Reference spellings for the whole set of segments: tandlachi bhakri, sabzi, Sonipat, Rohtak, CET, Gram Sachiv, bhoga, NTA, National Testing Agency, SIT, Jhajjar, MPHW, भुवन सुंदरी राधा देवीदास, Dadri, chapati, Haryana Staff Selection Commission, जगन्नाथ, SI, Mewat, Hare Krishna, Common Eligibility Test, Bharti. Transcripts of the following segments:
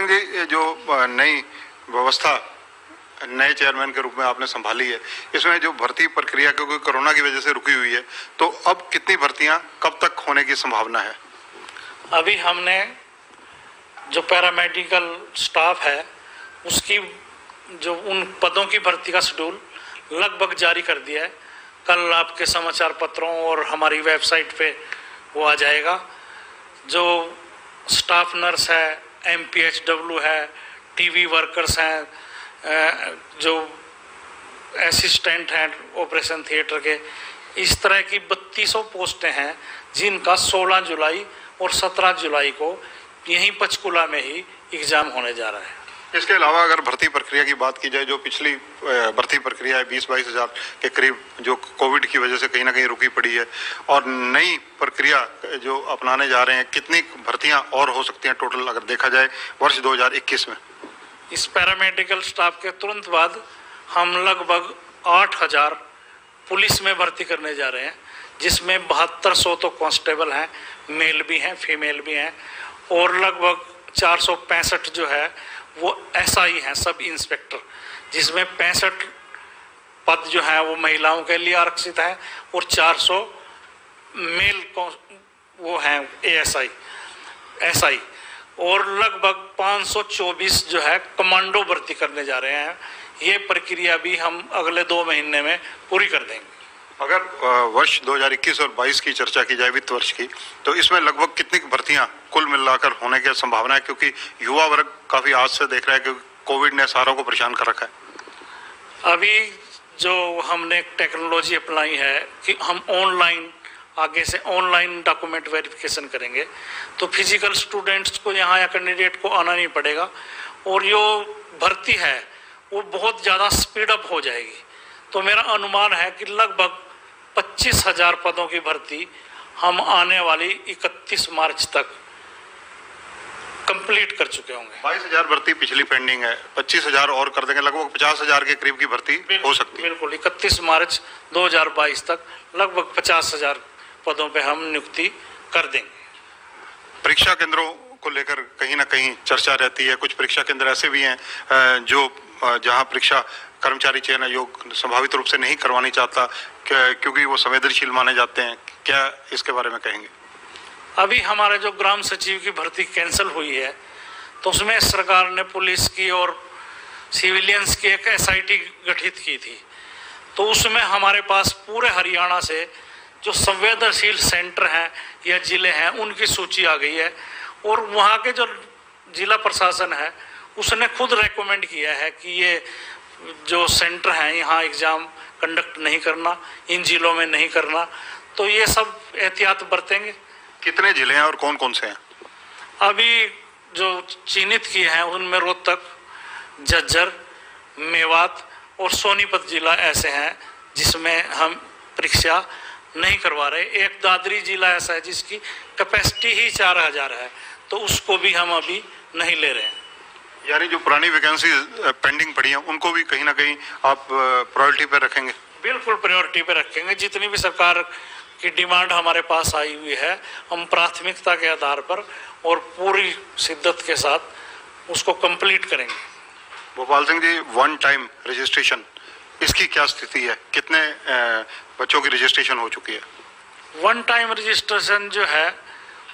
सिंह जी, ये जो नई व्यवस्था नए चेयरमैन के रूप में आपने संभाली है, इसमें जो भर्ती प्रक्रिया क्योंकि कोरोना की वजह से रुकी हुई है, तो अब कितनी भर्तियां कब तक होने की संभावना है? अभी हमने जो पैरामेडिकल स्टाफ है उसकी जो उन पदों की भर्ती का शेड्यूल लगभग जारी कर दिया है। कल आपके समाचार पत्रों और हमारी वेबसाइट पे वो आ जाएगा। जो स्टाफ नर्स है, MPHW है, टीवी वर्कर्स हैं, जो असिस्टेंट हैं ऑपरेशन थिएटर के, इस तरह की 3200 पोस्टें हैं जिनका 16 जुलाई और 17 जुलाई को यहीं पंचकुला में ही एग्ज़ाम होने जा रहा है। इसके अलावा अगर भर्ती प्रक्रिया की बात की जाए, जो पिछली भर्ती प्रक्रिया है 20-22 हज़ार के करीब, जो कोविड की वजह से कहीं ना कहीं रुकी पड़ी है, और नई प्रक्रिया जो अपनाने जा रहे हैं, कितनी भर्तियां और हो सकती हैं टोटल अगर देखा जाए वर्ष 2021 में? इस पैरामेडिकल स्टाफ के तुरंत बाद हम लगभग 8,000 पुलिस में भर्ती करने जा रहे हैं, जिसमें 7200 तो कॉन्स्टेबल हैं, मेल भी हैं फीमेल भी हैं, और लगभग 465 जो है वो SI हैं सब इंस्पेक्टर, जिसमें 65 पद जो हैं वो महिलाओं के लिए आरक्षित हैं और 400 मेल वो हैं SI, और लगभग 524 जो है कमांडो भर्ती करने जा रहे हैं। ये प्रक्रिया भी हम अगले 2 महीने में पूरी कर देंगे। अगर वर्ष 2021 और 22 की चर्चा की जाए, वित्त वर्ष की, तो इसमें लगभग कितनी भर्तियां कुल मिलाकर होने की संभावना है? क्योंकि युवा वर्ग काफ़ी आज से देख रहा है, क्योंकि कोविड ने सारों को परेशान कर रखा है। अभी जो हमने टेक्नोलॉजी अपनाई है कि हम ऑनलाइन, आगे से ऑनलाइन डॉक्यूमेंट वेरिफिकेशन करेंगे, तो फिजिकल स्टूडेंट्स को यहाँ या कैंडिडेट को आना नहीं पड़ेगा, और जो भर्ती है वो बहुत ज़्यादा स्पीडअप हो जाएगी। तो मेरा अनुमान है कि लगभग 25,000 पदों की भर्ती हम आने वाली 31 मार्च तक कंप्लीट कर चुके होंगे। 22,000 भर्ती पिछली पेंडिंग है, 25,000 और कर देंगे, लगभग 50,000 के करीब की भर्ती हो सकती है। बिल्कुल, 31 मार्च 2022 तक लगभग 50,000 पदों पे हम नियुक्ति कर देंगे। परीक्षा केंद्रों को लेकर कहीं ना कहीं चर्चा रहती है, कुछ परीक्षा केंद्र ऐसे भी हैं जो जहाँ परीक्षा कर्मचारी चयन आयोग संभावित रूप से नहीं करवानी चाहता क्योंकि वो संवेदनशील माने जाते हैं, क्या इसके बारे में कहेंगे? अभी हमारे जो ग्राम सचिव की भर्ती कैंसिल हुई है, तो उसमें सरकार ने पुलिस की और सिविलियंस की एक SIT गठित की थी, तो उसमें हमारे पास पूरे हरियाणा से जो संवेदनशील सेंटर हैं या जिले हैं उनकी सूची आ गई है, और वहाँ के जो जिला प्रशासन है उसने खुद रेकमेंड किया है कि ये जो सेंटर हैं यहाँ एग्ज़ाम कंडक्ट नहीं करना, इन जिलों में नहीं करना, तो ये सब एहतियात बरतेंगे। कितने ज़िले हैं और कौन कौन से हैं? अभी जो चिन्हित किए हैं उनमें रोहतक, झज्जर, मेवात और सोनीपत ज़िला ऐसे हैं जिसमें हम परीक्षा नहीं करवा रहे। एक दादरी ज़िला ऐसा है जिसकी कैपेसिटी ही 4,000 है, तो उसको भी हम अभी नहीं ले रहे हैं। यानी जो पुरानी वैकेंसी पेंडिंग पड़ी हैं उनको भी कहीं ना कहीं आप प्रायोरिटी पे रखेंगे? बिल्कुल प्रायोरिटी पे रखेंगे। जितनी भी सरकार की डिमांड हमारे पास आई हुई है हम प्राथमिकता के आधार पर और पूरी शिद्दत के साथ उसको कंप्लीट करेंगे। Bhopal Singh ji, one time registration, इसकी क्या स्थिति है? कितने बच्चों की रजिस्ट्रेशन हो चुकी है? वन टाइम रजिस्ट्रेशन जो है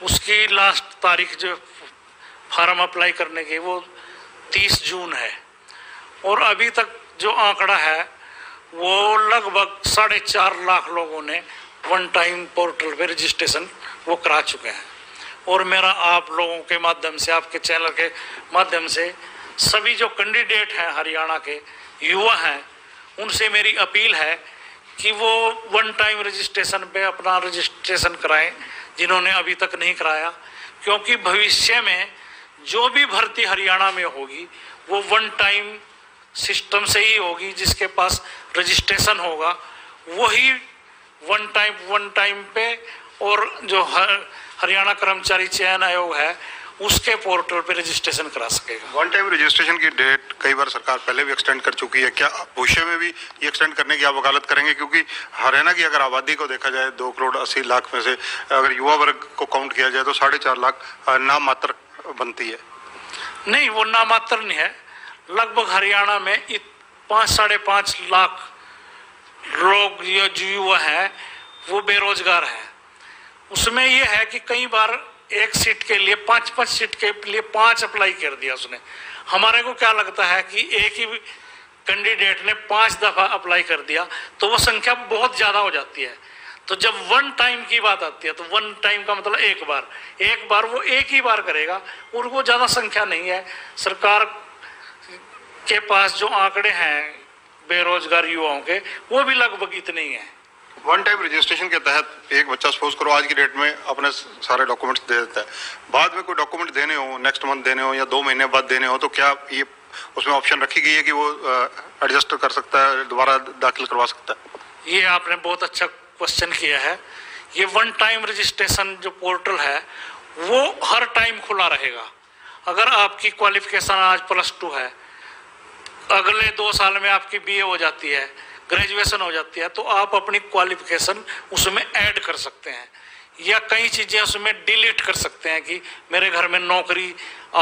उसकी लास्ट तारीख जो फार्म अप्लाई करने की वो 30 जून है, और अभी तक जो आंकड़ा है वो लगभग 4.5 लाख लोगों ने वन टाइम पोर्टल पे रजिस्ट्रेशन वो करा चुके हैं। और मेरा आप लोगों के माध्यम से, आपके चैनल के माध्यम से, सभी जो कैंडिडेट हैं हरियाणा के युवा हैं उनसे मेरी अपील है कि वो वन टाइम रजिस्ट्रेशन पे अपना रजिस्ट्रेशन कराएं जिन्होंने अभी तक नहीं कराया, क्योंकि भविष्य में जो भी भर्ती हरियाणा में होगी वो वन टाइम सिस्टम से ही होगी। जिसके पास रजिस्ट्रेशन होगा वही वन टाइम पे, और जो हरियाणा कर्मचारी चयन आयोग है उसके पोर्टल पे रजिस्ट्रेशन करा सकेगा। वन टाइम रजिस्ट्रेशन की डेट कई बार सरकार पहले भी एक्सटेंड कर चुकी है, क्या भविष्य में भी ये एक्सटेंड करने की आप वकालत करेंगे? क्योंकि हरियाणा की अगर आबादी को देखा जाए 2.80 करोड़ में से अगर युवा वर्ग को काउंट किया जाए तो 4.5 लाख नाम मात्र बनती है। नहीं, वो नामात्र नहीं है। लगभग हरियाणा में 5-5.5 लाख लोग या जो युवा हैं वो बेरोजगार हैं। उसमें ये है कि कई बार एक सीट के लिए 5 सीट के लिए 5 अप्लाई कर दिया उसने। हमारे को क्या लगता है कि एक ही कैंडिडेट ने 5 दफ़ा अप्लाई कर दिया तो वो संख्या बहुत ज़्यादा हो जाती है। तो जब वन टाइम की बात आती है तो वन टाइम का मतलब एक बार वो एक ही बार करेगा, उनको ज़्यादा संख्या नहीं है। सरकार के पास जो आंकड़े हैं बेरोजगार युवाओं के वो भी लगभग इतने ही हैं। वन टाइम रजिस्ट्रेशन के तहत एक बच्चा सपोज करो आज की डेट में अपने सारे डॉक्यूमेंट्स दे देता है, बाद में कोई डॉक्यूमेंट देने हो, नेक्स्ट मंथ देने हो या 2 महीने बाद देने हो, तो क्या ये उसमें ऑप्शन रखी गई है कि वो एडजस्ट कर सकता है, दोबारा दाखिल करवा सकता है? ये आपने बहुत अच्छा क्वेश्चन किया है। ये वन टाइम रजिस्ट्रेशन जो पोर्टल है वो हर टाइम खुला रहेगा। अगर आपकी क्वालिफिकेशन आज +2 है, अगले 2 साल में आपकी BA हो जाती है, ग्रेजुएशन हो जाती है, तो आप अपनी क्वालिफिकेशन उसमें ऐड कर सकते हैं या कई चीज़ें उसमें डिलीट कर सकते हैं कि मेरे घर में नौकरी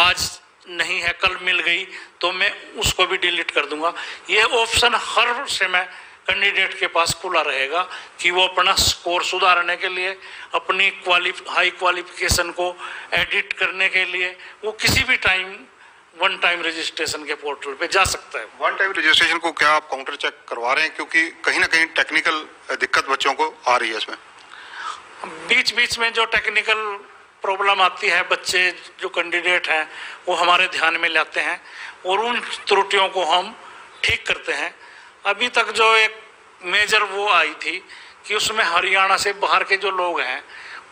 आज नहीं है, कल मिल गई तो मैं उसको भी डिलीट कर दूंगा। ये ऑप्शन हर समय कैंडिडेट के पास खुला रहेगा कि वो अपना स्कोर सुधारने के लिए, अपनी हाई क्वालिफिकेशन को एडिट करने के लिए वो किसी भी टाइम वन टाइम रजिस्ट्रेशन के पोर्टल पे जा सकता है। वन टाइम रजिस्ट्रेशन को क्या आप काउंटर चेक करवा रहे हैं, क्योंकि कहीं ना कहीं टेक्निकल दिक्कत बच्चों को आ रही है इसमें? बीच बीच में जो टेक्निकल प्रॉब्लम आती है बच्चे जो कैंडिडेट हैं वो हमारे ध्यान में लाते हैं और उन त्रुटियों को हम ठीक करते हैं। अभी तक जो एक मेजर वो आई थी कि उसमें हरियाणा से बाहर के जो लोग हैं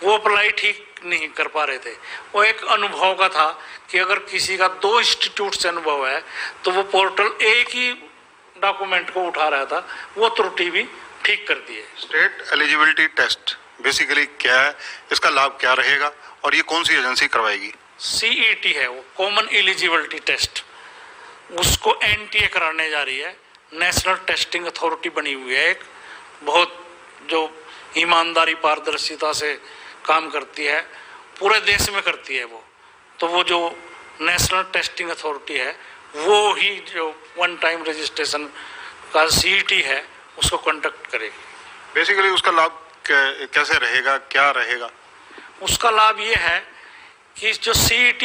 वो अप्लाई ठीक नहीं कर पा रहे थे। वो एक अनुभव का था कि अगर किसी का 2 इंस्टीट्यूट से अनुभव है तो वो पोर्टल एक ही डॉक्यूमेंट को उठा रहा था, वो त्रुटि भी ठीक कर दी है। स्टेट एलिजिबिलिटी टेस्ट बेसिकली क्या है, इसका लाभ क्या रहेगा और ये कौन सी एजेंसी करवाएगी? CET है वो, कॉमन एलिजिबिलिटी टेस्ट। उसको NTA कराने जा रही है, नेशनल टेस्टिंग अथॉरिटी बनी हुई है एक, बहुत जो ईमानदारी पारदर्शिता से काम करती है, पूरे देश में करती है वो। तो वो जो नेशनल टेस्टिंग अथॉरिटी है वो ही जो वन टाइम रजिस्ट्रेशन का CET है उसको कंडक्ट करेगी। बेसिकली उसका लाभ कैसे रहेगा, क्या रहेगा? उसका लाभ ये है कि जो CET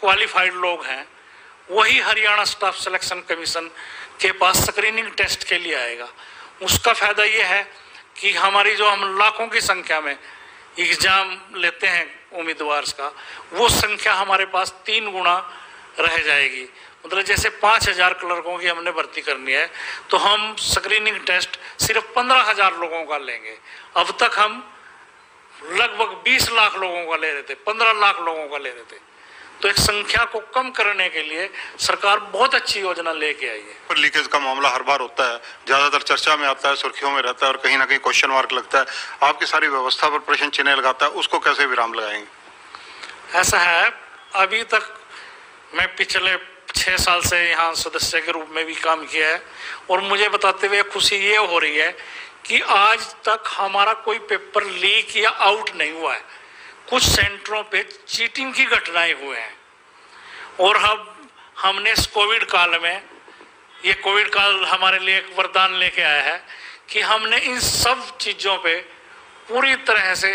क्वालिफाइड लोग हैं वही हरियाणा स्टाफ सिलेक्शन कमीशन के पास स्क्रीनिंग टेस्ट के लिए आएगा। उसका फ़ायदा ये है कि हमारी जो हम लाखों की संख्या में एग्ज़ाम लेते हैं उम्मीदवार का, वो संख्या हमारे पास 3 गुना रह जाएगी। मतलब जैसे 5000 क्लर्कों की हमने भर्ती करनी है तो हम स्क्रीनिंग टेस्ट सिर्फ 15000 लोगों का लेंगे। अब तक हम लगभग 20 लाख लोगों का ले रहे थे, 15 लाख लोगों का ले रहे थे। तो एक संख्या को कम करने के लिए सरकार बहुत अच्छी योजना लेके आई है। पर लीकेज का मामला हर बार होता है, ज़्यादातर चर्चा में आता है, सुर्खियों में रहता है और कहीं ना कहीं क्वेश्चन मार्क लगता है। आपकी सारी व्यवस्था पर प्रश्न चिन्ह लगाता है, उसको कैसे विराम लगाएंगे? ऐसा है, अभी तक मैं पिछले 6 साल से यहाँ सदस्य के रूप में भी काम किया है और मुझे बताते हुए खुशी ये हो रही है कि आज तक हमारा कोई पेपर लीक या आउट नहीं हुआ है। कुछ सेंटरों पे चीटिंग की घटनाएं हुए हैं और हमने इस कोविड काल में, ये कोविड काल हमारे लिए एक वरदान लेके आया है कि हमने इन सब चीज़ों पे पूरी तरह से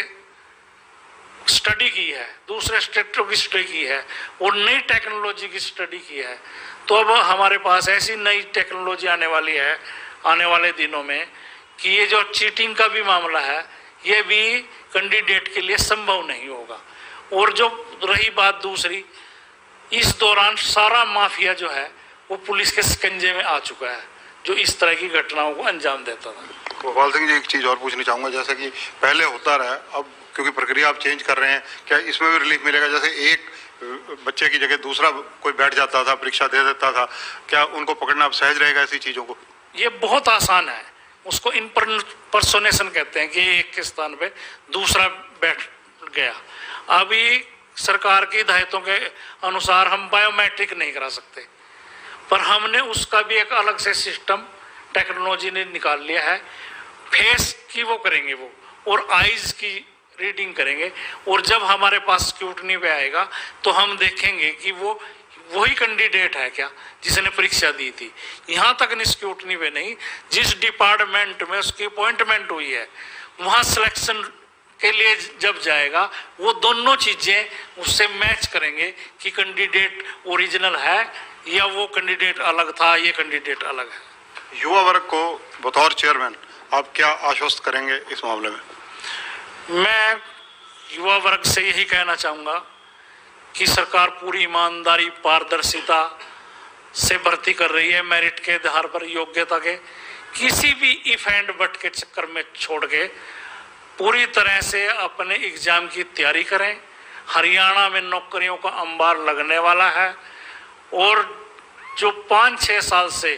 स्टडी की है, दूसरे स्टेटों की स्टडी की है और नई टेक्नोलॉजी की स्टडी की है। तो अब हमारे पास ऐसी नई टेक्नोलॉजी आने वाली है आने वाले दिनों में कि ये जो चीटिंग का भी मामला है ये भी कैंडिडेट के लिए संभव नहीं होगा। और जो रही बात दूसरी, इस दौरान सारा माफिया जो है वो पुलिस के शिकंजे में आ चुका है जो इस तरह की घटनाओं को अंजाम देता था। गोपाल सिंह जी, एक चीज़ और पूछनी चाहूँगा, जैसा कि पहले होता रहा अब क्योंकि प्रक्रिया आप चेंज कर रहे हैं, क्या इसमें भी रिलीफ मिलेगा? जैसे एक बच्चे की जगह दूसरा कोई बैठ जाता था, परीक्षा दे देता था, क्या उनको पकड़ना अब सहज रहेगा ऐसी चीज़ों को? ये बहुत आसान है, उसको इम्पर्सोनेशन कहते हैं कि एक के स्थान पे दूसरा बैठ गया। अभी सरकार की हिदायतों के अनुसार हम बायोमेट्रिक नहीं करा सकते, पर हमने उसका भी एक अलग से सिस्टम टेक्नोलॉजी ने निकाल लिया है। फेस की वो करेंगे वो और आइज़ की रीडिंग करेंगे और जब हमारे पास स्क्रूटनी पे आएगा तो हम देखेंगे कि वो वही कैंडिडेट है क्या जिसने परीक्षा दी थी? यहाँ तक स्क्रूटनी पे नहीं, जिस डिपार्टमेंट में उसकी अपॉइंटमेंट हुई है वहाँ सिलेक्शन के लिए जब जाएगा वो दोनों चीज़ें उससे मैच करेंगे कि कैंडिडेट ओरिजिनल है या वो कैंडिडेट अलग था, ये कैंडिडेट अलग है। युवा वर्ग को बतौर चेयरमैन आप क्या आश्वस्त करेंगे इस मामले में? मैं युवा वर्ग से यही कहना चाहूँगा कि सरकार पूरी ईमानदारी पारदर्शिता से भर्ती कर रही है, मेरिट के आधार पर, योग्यता के, किसी भी इफ एंड बट के चक्कर में छोड़ के पूरी तरह से अपने एग्ज़ाम की तैयारी करें। हरियाणा में नौकरियों का अंबार लगने वाला है और जो 5-6 साल से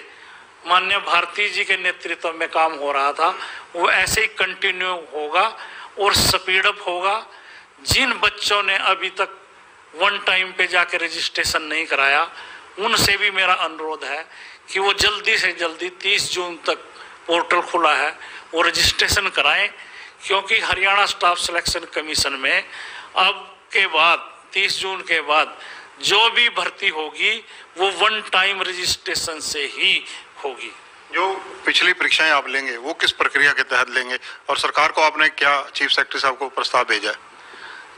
माननीय भारती जी के नेतृत्व में काम हो रहा था वो ऐसे ही कंटिन्यू होगा और स्पीडअप होगा। जिन बच्चों ने अभी तक 1 टाइम पे जाके रजिस्ट्रेशन नहीं कराया उनसे भी मेरा अनुरोध है कि वो जल्दी से जल्दी 30 जून तक पोर्टल खुला है वो रजिस्ट्रेशन कराएं, क्योंकि हरियाणा स्टाफ सिलेक्शन कमीशन में अब के बाद 30 जून के बाद जो भी भर्ती होगी वो 1 टाइम रजिस्ट्रेशन से ही होगी। जो पिछली परीक्षाएं आप लेंगे वो किस प्रक्रिया के तहत लेंगे और सरकार को आपने क्या चीफ सेक्रेटरी साहब को प्रस्ताव भेजा है?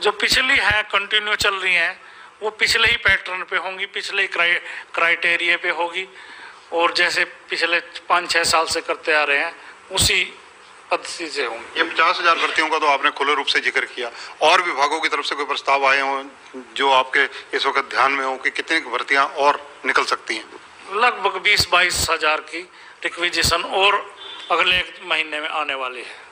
जो पिछली है कंटिन्यू चल रही हैं वो पिछले ही पैटर्न पे होंगी, पिछले ही क्राइटेरिया पे होगी और जैसे पिछले 5-6 साल से करते आ रहे हैं उसी पद्धति से होंगी। ये 50,000 भर्तियों का तो आपने खुले रूप से जिक्र किया, और विभागों की तरफ से कोई प्रस्ताव आए हों जो आपके इस वक्त ध्यान में हों कि कितनी भर्तियाँ और निकल सकती हैं? लगभग 20-22 हज़ार की रिक्विजिशन और अगले महीने में आने वाली है।